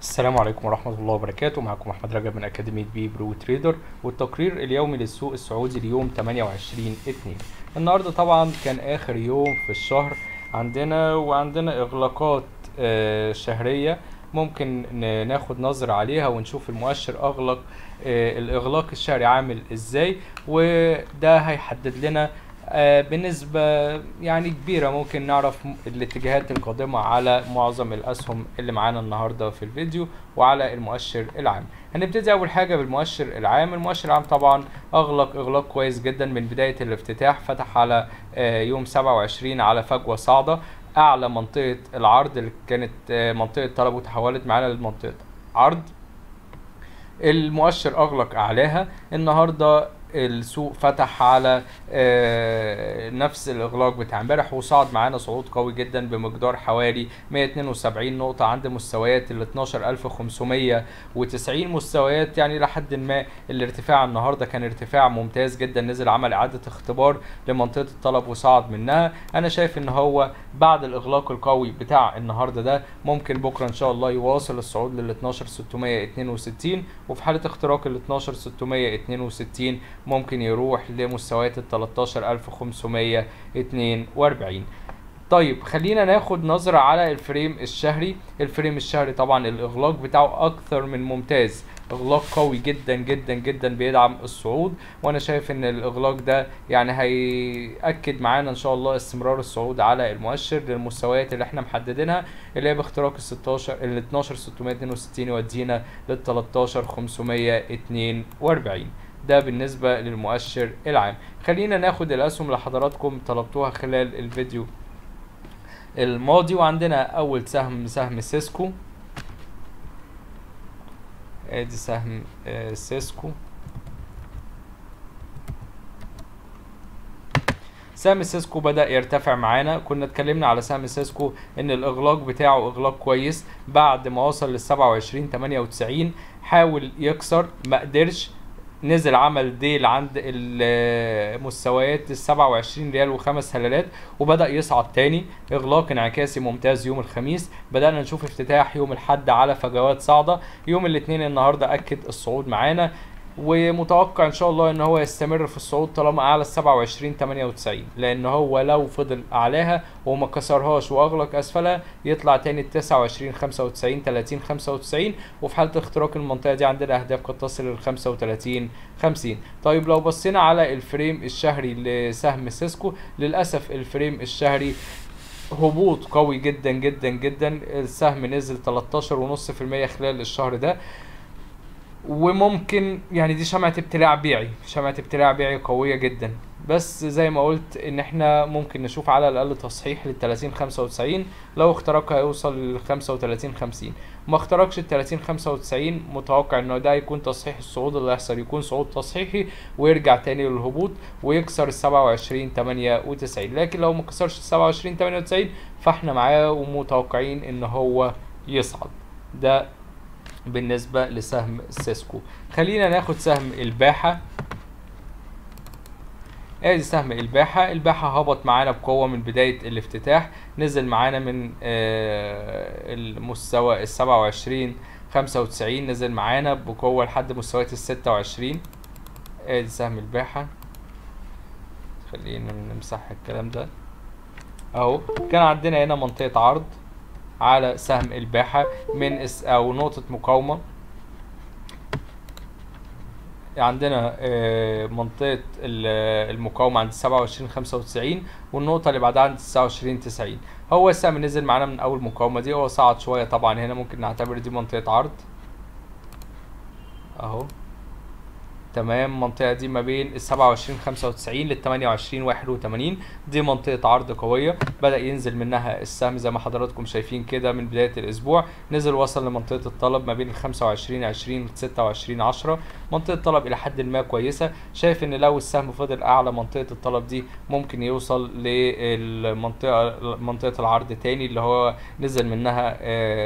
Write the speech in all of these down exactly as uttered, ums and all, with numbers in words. السلام عليكم ورحمة الله وبركاته. معكم احمد رجب من أكاديمية بيبرو تريدر والتقرير اليومي للسوق السعودي ليوم ثمانية وعشرين اتنين. النهارده طبعا كان آخر يوم في الشهر عندنا، وعندنا إغلاقات شهرية ممكن ناخد نظر عليها ونشوف المؤشر أغلق الإغلاق الشهري عامل إزاي، وده هيحدد لنا بنسبة يعني كبيرة ممكن نعرف الاتجاهات القادمة على معظم الأسهم اللي معانا النهاردة في الفيديو وعلى المؤشر العام. هنبتدي أول حاجة بالمؤشر العام. المؤشر العام طبعا أغلق إغلاق كويس جدا من بداية الافتتاح، فتح على يوم سبعة وعشرين على فجوة صاعدة أعلى منطقة العرض اللي كانت منطقة طلب وتحولت معانا لمنطقة عرض. المؤشر أغلق أعلاها. النهاردة السوق فتح على نفس الاغلاق بتاع امبارح وصعد معانا صعود قوي جدا بمقدار حوالي مية اتنين وسبعين نقطه عند مستويات ال اتناشر الف وخمسمية وتسعين مستويات، يعني لحد ما الارتفاع النهارده كان ارتفاع ممتاز جدا. نزل عمل اعاده اختبار لمنطقه الطلب وصعد منها. انا شايف ان هو بعد الاغلاق القوي بتاع النهارده ده ممكن بكره ان شاء الله يواصل الصعود لل اتناشر ستمية اتنين وستين، وفي حاله اختراق ال اتناشر ستمية اتنين وستين ممكن يروح لمستويات ال تلتاشر الف وخمسمية اتنين واربعين. طيب خلينا ناخد نظرة على الفريم الشهري. الفريم الشهري طبعا الاغلاق بتاعه اكثر من ممتاز، اغلاق قوي جدا جدا جدا بيدعم الصعود، وانا شايف ان الاغلاق ده يعني هيأكد معانا ان شاء الله استمرار الصعود على المؤشر للمستويات اللي احنا محددينها، اللي هي باختراق ال اتناشر ستمية اتنين وستين يودينا لل تلتاشر خمسمية اتنين واربعين. ده بالنسبة للمؤشر العام. خلينا ناخد الأسهم اللي حضراتكم طلبتوها خلال الفيديو الماضي. وعندنا أول سهم سهم سيسكو، ادي سهم سيسكو. سهم سيسكو بدأ يرتفع معانا. كنا اتكلمنا على سهم سيسكو ان الاغلاق بتاعه اغلاق كويس، بعد ما وصل لل سبعة وعشرين تمانية وتسعين حاول يكسر ما قدرش، نزل عمل ديل عند المستويات ال سبعة وعشرين ريال وخمس هلالات وبدأ يصعد تاني. اغلاق انعكاسي ممتاز يوم الخميس، بدأنا نشوف افتتاح يوم الاحد على فجوات صاعدة. يوم الاثنين النهارده اكد الصعود معانا، ومتوقع ان شاء الله ان هو يستمر في الصعود طالما اعلى سبعة وعشرين تمانية وتسعين، لان هو لو فضل اعلاها وما كسرهاش واغلق اسفلها يطلع تاني تسعة وعشرين خمسة وتسعين تلاتين خمسة وتسعين، وفي حاله اختراق المنطقه دي عندنا اهداف قد تصل ل خمسة وتلاتين خمسين. طيب لو بصينا على الفريم الشهري لسهم سيسكو، للاسف الفريم الشهري هبوط قوي جدا جدا جدا. السهم نزل تلتاشر ونص في المية خلال الشهر ده، وممكن يعني دي شمعة ابتلاع بيعي، شمعة ابتلاع بيعي قوية جدا. بس زي ما قلت ان احنا ممكن نشوف على الاقل تصحيح لل تلاتين خمسة وتسعين، لو اخترقها هيوصل لل خمسة وتلاتين خمسين، ما اخترقش ال تلاتين خمسة وتسعين متوقع انه ده يكون تصحيح الصعود اللي هيحصل، يكون صعود تصحيحي ويرجع تاني للهبوط ويكسر ال سبعة وعشرين تمانية وتسعين. لكن لو ما كسرش ال سبعة وعشرين تمانية وتسعين فاحنا معاه ومتوقعين ان هو يصعد. ده بالنسبة لسهم سيسكو. خلينا ناخد سهم الباحه. ادي سهم الباحه. الباحه هبط معانا بقوه من بدايه الافتتاح، نزل معانا من المستوى ال سبعة وعشرين خمسة وتسعين، نزل معانا بقوه لحد مستويات ال ستة وعشرين. ادي سهم الباحه. خلينا نمسح الكلام ده اهو. كان عندنا هنا منطقه عرض على سهم الباحه من او نقطه مقاومه، عندنا منطقه المقاومه عند سبعة وعشرين خمسة وتسعين والنقطه اللي بعدها عند تسعة وعشرين تسعين. هو السهم نزل معانا من اول مقاومه دي، هو صعد شويه طبعا، هنا ممكن نعتبر دي منطقه عرض اهو، تمام. المنطقه دي ما بين ال سبعة وعشرين خمسة وتسعين لل تمانية وعشرين واحد وتمانين، دي منطقه عرض قويه. بدا ينزل منها السهم زي ما حضراتكم شايفين كده من بدايه الاسبوع، نزل وصل لمنطقه الطلب ما بين ال خمسة وعشرين عشرين لل ستة وعشرين عشرة، منطقه طلب الى حد ما كويسه. شايف ان لو السهم فضل اعلى منطقه الطلب دي ممكن يوصل للمنطقه منطقه العرض تاني اللي هو نزل منها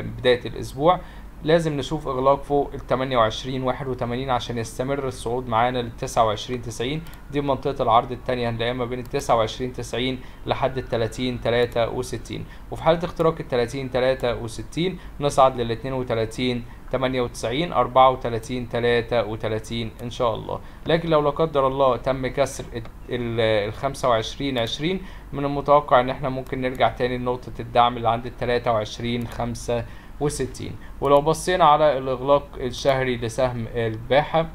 بدايه الاسبوع. لازم نشوف اغلاق فوق ال تمنية وعشرين واحد وتمانين عشان يستمر الصعود معانا لل تسعة وعشرين تسعين. دي منطقه العرض الثانيه، هنلاقيها ما بين ال تسعة وعشرين تسعين لحد ال تلاتين تلاتة وستين، وفي حاله اختراق ال تلاتين تلاتة وستين نصعد لل اتنين وتلاتين تمانية وتسعين اربعة وتلاتين تلاتة وتلاتين ان شاء الله. لكن لو لا قدر الله تم كسر ال خمسة وعشرين عشرين من المتوقع ان احنا ممكن نرجع تاني لنقطه الدعم اللي عند ال تلاتة وعشرين خمسة وستين. ولو بصينا على الاغلاق الشهري لسهم الباحه،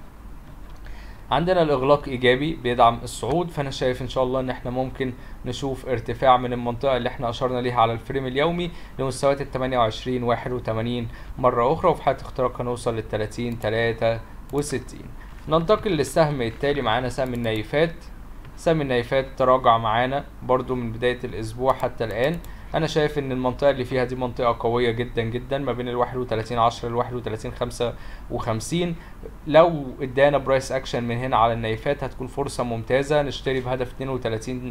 عندنا الاغلاق ايجابي بيدعم الصعود، فانا شايف ان شاء الله ان احنا ممكن نشوف ارتفاع من المنطقه اللي احنا اشرنا ليها على الفريم اليومي لمستويات ال تمنية وعشرين واحد وتمانين مره اخرى، وفي حاله اختراقها نوصل لل تلاتين تلاتة وستين. ننتقل للسهم التالي معانا سهم النايفات. سهم النايفات تراجع معانا برضو من بدايه الاسبوع حتى الان. انا شايف ان المنطقه اللي فيها دي منطقه قويه جدا جدا ما بين ال واحد وتلاتين عشرة ل واحد وتلاتين خمسة وخمسين. لو ادانا برايس اكشن من هنا على النايفات هتكون فرصه ممتازه نشتري بهدف اتنين وتلاتين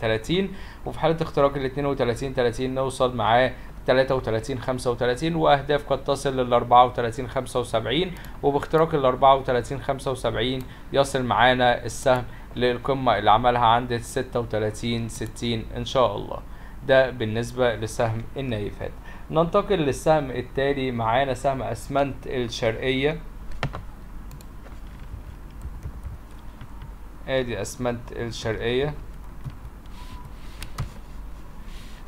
تلاتين، وفي حاله اختراق ال اتنين وتلاتين تلاتين نوصل معاه تلاتة وتلاتين خمسة وتلاتين، واهداف قد تصل لل اربعة وتلاتين خمسة وسبعين، وباختراق ال اربعة وتلاتين خمسة وسبعين يصل معانا السهم للقمه اللي عملها عند ال ستة وتلاتين ستين ان شاء الله. ده بالنسبة لسهم النايفات. ننتقل للسهم التالي معانا سهم اسمنت الشرقية. ادي اسمنت الشرقية.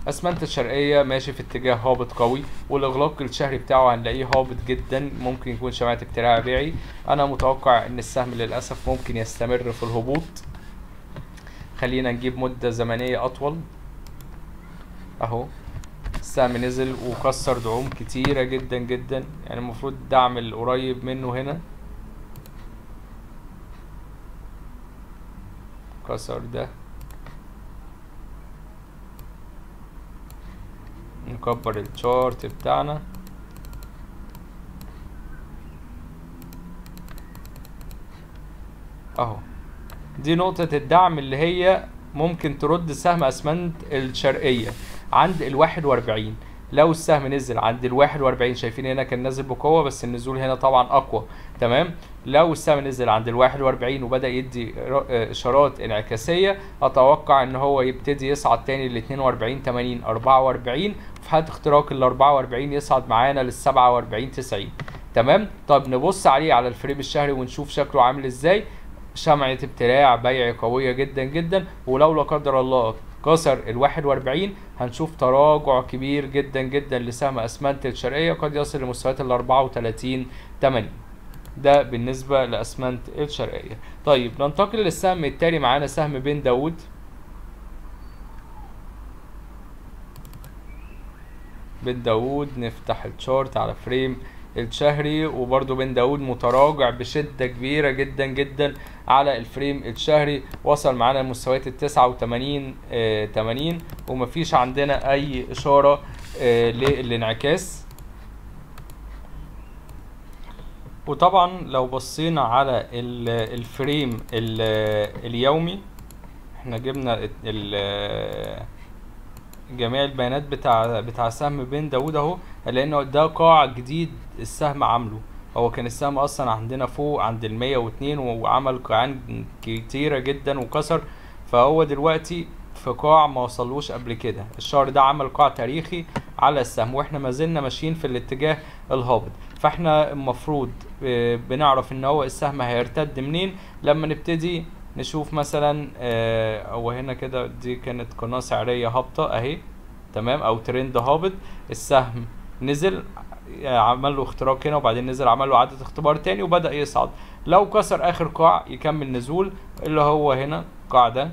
اسمنت الشرقيه ماشي في اتجاه هابط قوي، والاغلاق الشهري بتاعه هنلاقيه هابط جدا، ممكن يكون شمعة ابتلاع بيعي. انا متوقع ان السهم للاسف ممكن يستمر في الهبوط. خلينا نجيب مدة زمنية اطول. اهو السهم نزل وكسر دعوم كتيرة جدا جدا، يعني المفروض الدعم القريب منه هنا كسر ده. نكبر الشارت بتاعنا. اهو دي نقطة الدعم اللي هي ممكن ترد سهم اسمنت الشرقية عند ال واحد واربعين. لو السهم نزل عند ال واحد واربعين، شايفين هنا كان نازل بقوه بس النزول هنا طبعا اقوى، تمام. لو السهم نزل عند ال واحد واربعين وبدا يدي اشارات انعكاسيه، اتوقع ان هو يبتدي يصعد تاني ل اتنين واربعين تمانين اربعة واربعين، وفي حاله اختراق ال اربعة واربعين يصعد معانا لل سبعة واربعين تسعين، تمام. طب نبص عليه على الفريم الشهري ونشوف شكله عامل ازاي. شمعة ابتلاع بيع قويه جدا جدا، ولو لا قدر الله كسر ال واحد واربعين هنشوف تراجع كبير جدا جدا لسهم اسمنت الشرقيه، قد يصل لمستويات ال اربعة وتلاتين تمانين. ده بالنسبه لاسمنت الشرقيه. طيب ننتقل للسهم التالي معانا سهم بن داوود. بن داوود نفتح الشارت على فريم الشهري، وبرده بن داوود متراجع بشده كبيره جدا جدا على الفريم الشهري، وصل معانا لمستويات ال تسعة وتمانين تمانين، ومفيش عندنا اي اشاره آه للانعكاس. وطبعا لو بصينا على الفريم اليومي، احنا جبنا جميع البيانات بتاع بتاع سهم بن داوود اهو، لانه ده قاع جديد السهم عامله. هو كان السهم اصلا عندنا فوق عند ال مية واتنين وعمل قاعان كتيره جدا وكسر، فهو دلوقتي في قاع ما وصلوش قبل كده. الشهر ده عمل قاع تاريخي على السهم، واحنا ما زلنا ماشيين في الاتجاه الهابط، فاحنا المفروض بنعرف ان هو السهم هيرتد منين لما نبتدي نشوف مثلا هو هنا كده. دي كانت قناه سعريه هابطه اهي، تمام، او ترند هابط. السهم نزل عمل له اختراق هنا، وبعدين نزل عمل له اعاده اختبار تاني وبدا يصعد. لو كسر اخر قاع يكمل نزول اللي هو هنا القاع ده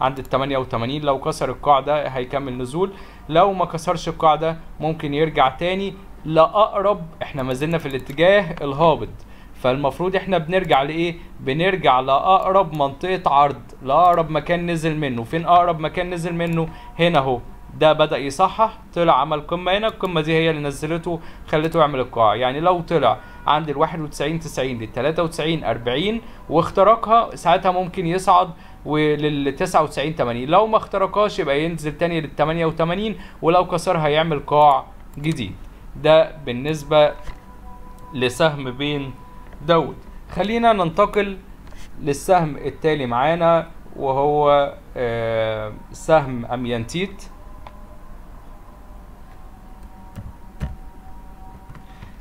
عند ال تمنية وتمانين. لو كسر القاع ده هيكمل نزول، لو ما كسرش القاع ده ممكن يرجع تاني لاقرب. احنا ما زلنا في الاتجاه الهابط، فالمفروض احنا بنرجع لايه؟ بنرجع لاقرب منطقه عرض، لاقرب مكان نزل منه. فين اقرب مكان نزل منه؟ هنا اهو. ده بدا يصحح، طلع عمل قمه هنا، القمه دي هي اللي نزلته خلته يعمل القاع. يعني لو طلع عند ال واحد وتسعين تسعين لل تلاتة وتسعين اربعين واختراقها، ساعتها ممكن يصعد ولل تسعة وتسعين تمانين، لو ما اخترقهاش يبقى ينزل تاني لل تمانية وتمانين، ولو كسرها هيعمل قاع جديد. ده بالنسبه لسهم بن داوود. خلينا ننتقل للسهم التالي معانا وهو آه سهم أميانتيت.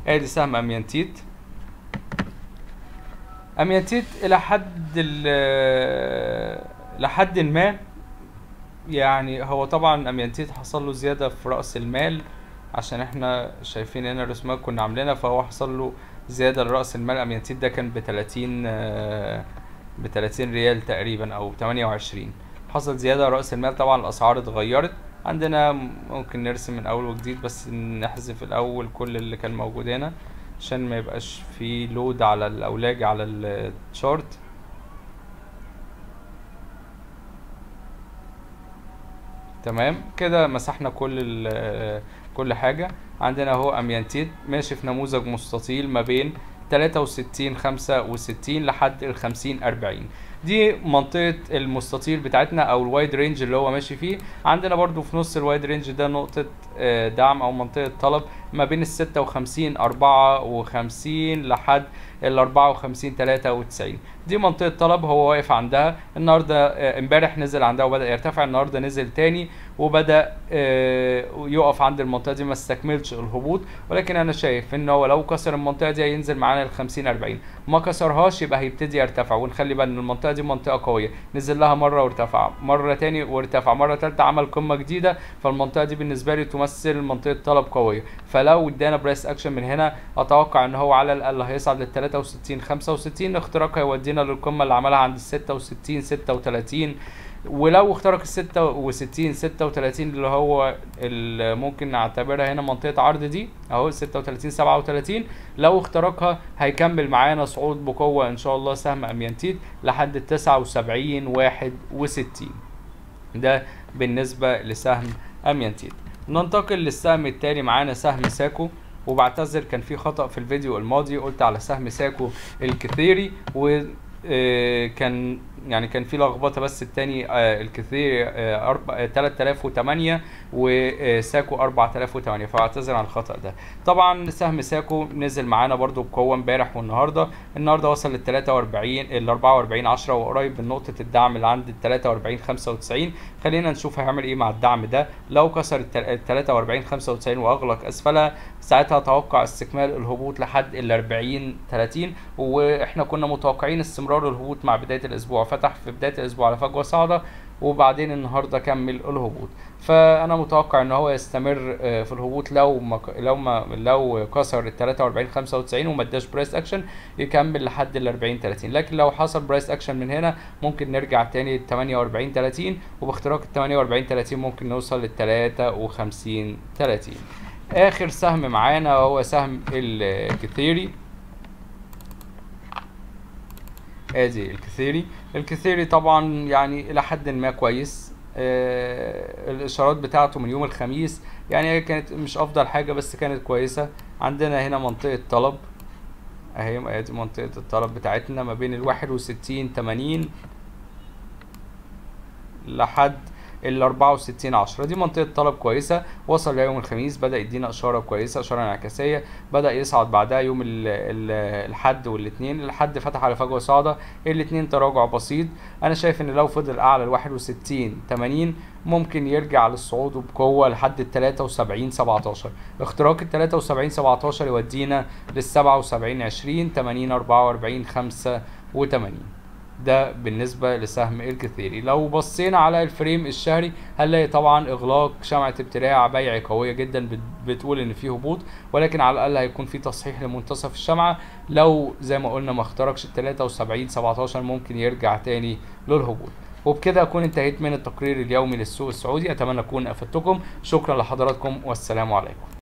ادي سهم أميانتيت. أميانتيت الى حد لحد ما، يعني هو طبعا أميانتيت حصل له زياده في راس المال، عشان احنا شايفين هنا راس المال كنا عاملينها، فهو حصل له زياده لراس المال. أميانتيت ده كان ب تلاتين آه ب تلاتين ريال تقريبا او تمانية وعشرين، حصل زياده راس المال. طبعا الاسعار اتغيرت عندنا، ممكن نرسم من اول وجديد بس نحذف الاول كل اللي كان موجود هنا عشان ما يبقاش في لود على الاولاج على الشارت. تمام كده مسحنا كل كل حاجه. عندنا اهو أميانتيت ماشي في نموذج مستطيل ما بين تلاتة وستين خمسة وستين لحد ال خمسين أربعين، دي منطقه المستطيل بتاعتنا او الوايد رينج اللي هو ماشي فيه. عندنا برده في نص الوايد رينج ده نقطه دعم او منطقه طلب ما بين ال ستة وخمسين أربعة وخمسين لحد ال أربعة وخمسين تلاتة وتسعين، دي منطقه طلب هو واقف عندها. النهارده امبارح نزل عندها وبدا يرتفع، النهارده نزل تاني وبدا يقف عند المنطقه دي، ما استكملش الهبوط. ولكن انا شايف ان هو لو كسر المنطقه دي هينزل معانا ال خمسين أربعين، ما كسرهاش يبقى هيبتدي يرتفع. ونخلي بالنا المنطقه دي منطقه قويه، نزل لها مره وارتفع، مره تاني وارتفع، مره ثالثه عمل قمه جديده. فالمنطقه دي بالنسبه لي تمثل منطقه طلب قويه، فلو ادانا برايس اكشن من هنا اتوقع ان هو على الاقل هيصعد لل تلاتة وستين خمسة وستين، اختراقها يودينا للقمه اللي عملها عند ستة وستين ستة وتلاتين، ولو اخترق ال ستة وستين ستة وتلاتين اللي هو اللي ممكن نعتبرها هنا منطقه عرض دي اهو ستة وتلاتين سبعة وتلاتين، لو اخترقها هيكمل معانا صعود بقوه ان شاء الله سهم أميانتيت لحد ال تسعة وسبعين واحد وستين. ده بالنسبه لسهم أميانتيت. ننتقل للسهم التالي معانا سهم ساكو. وبعتذر كان في خطأ في الفيديو الماضي، قلت على سهم ساكو الكثيري وكان يعني كان في لخبطه، بس الثاني الكثيري تلاتة آلاف وتمانية وساكو أربعة آلاف وتمانية، فاعتذر عن الخطأ ده. طبعا سهم ساكو نزل معانا برده بقوه امبارح والنهارده، النهارده وصل لل تلاتة وأربعين ال أربعة وأربعين عشرة وقريب من نقطه الدعم اللي عند ال تلاتة وأربعين خمسة وتسعين. خلينا نشوف هيعمل ايه مع الدعم ده. لو كسر ال تلاتة وأربعين خمسة وتسعين واغلق اسفلها ساعتها اتوقع استكمال الهبوط لحد ال أربعين تلاتين، واحنا كنا متوقعين استمرار الهبوط مع بدايه الاسبوع، فتح في بدايه الاسبوع على فجوه صاعده وبعدين النهارده كمل الهبوط. فانا متوقع ان هو يستمر في الهبوط لو ما لو ما لو كسر ال تلاتة وأربعين خمسة وتسعين وما اداش برايس اكشن يكمل لحد ال أربعين تلاتين، لكن لو حصل برايس اكشن من هنا ممكن نرجع تاني ل تمانية وأربعين تلاتين، وباختراق ال تمانية وأربعين تلاتين ممكن نوصل لل تلاتة وخمسين تلاتين. اخر سهم معانا هو سهم الكثيري. ادي الكثيري. الكثيري طبعا يعني الى حد ما كويس، آه الاشارات بتاعته من يوم الخميس يعني كانت مش افضل حاجه بس كانت كويسه. عندنا هنا منطقه طلب اهي، ادي منطقه الطلب بتاعتنا ما بين ال واحد وستين تمانين لحد ال أربعة وستين عشرة، دي منطقه طلب كويسه. وصل ليوم الخميس بدا يدينا اشاره كويسه، اشاره انعكاسيه، بدا يصعد بعدها يوم ال ال الحد والاثنين. الحد فتح على فجوه صاعده، الاثنين تراجع بسيط. انا شايف ان لو فضل اعلى ال واحد وستين تمانين ممكن يرجع للصعود بقوه لحد ال تلاتة وسبعين سبعتاشر، اختراق ال تلاتة وسبعين سبعتاشر يودينا لل سبعة وسبعين عشرين تمانين أربعة وأربعين خمسة وتمانين. ده بالنسبه لسهم الكثيري. لو بصينا على الفريم الشهري هنلاقي طبعا اغلاق شمعه ابتلاع بيع قويه جدا بتقول ان في هبوط، ولكن على الاقل هيكون في تصحيح لمنتصف الشمعه. لو زي ما قلنا ما اخترقش ال تلاتة وسبعين سبعتاشر ممكن يرجع تاني للهبوط. وبكده اكون انتهيت من التقرير اليومي للسوق السعودي، اتمنى اكون افدتكم. شكرا لحضراتكم والسلام عليكم.